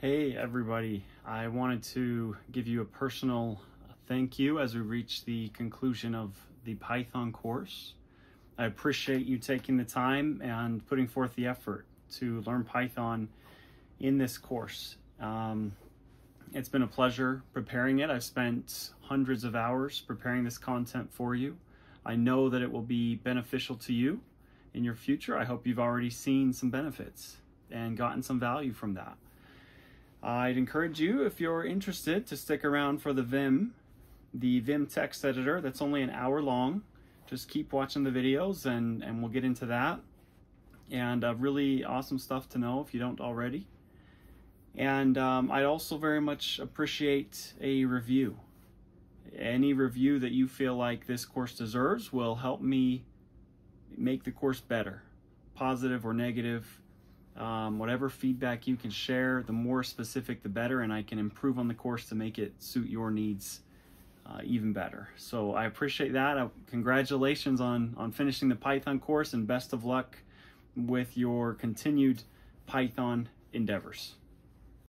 Hey everybody, I wanted to give you a personal thank you as we reach the conclusion of the Python course. I appreciate you taking the time and putting forth the effort to learn Python in this course. It's been a pleasure preparing it. I've spent hundreds of hours preparing this content for you. I know that it will be beneficial to you in your future. I hope you've already seen some benefits and gotten some value from that. I'd encourage you, if you're interested, to stick around for the Vim text editor. That's only an hour long. Just keep watching the videos and we'll get into that. And really awesome stuff to know if you don't already. And I'd also very much appreciate a review. Any review that you feel like this course deserves will help me make the course better, positive or negative. Whatever feedback you can share, the more specific the better, and I can improve on the course to make it suit your needs even better. So I appreciate that. Congratulations on finishing the Python course, and best of luck with your continued Python endeavors.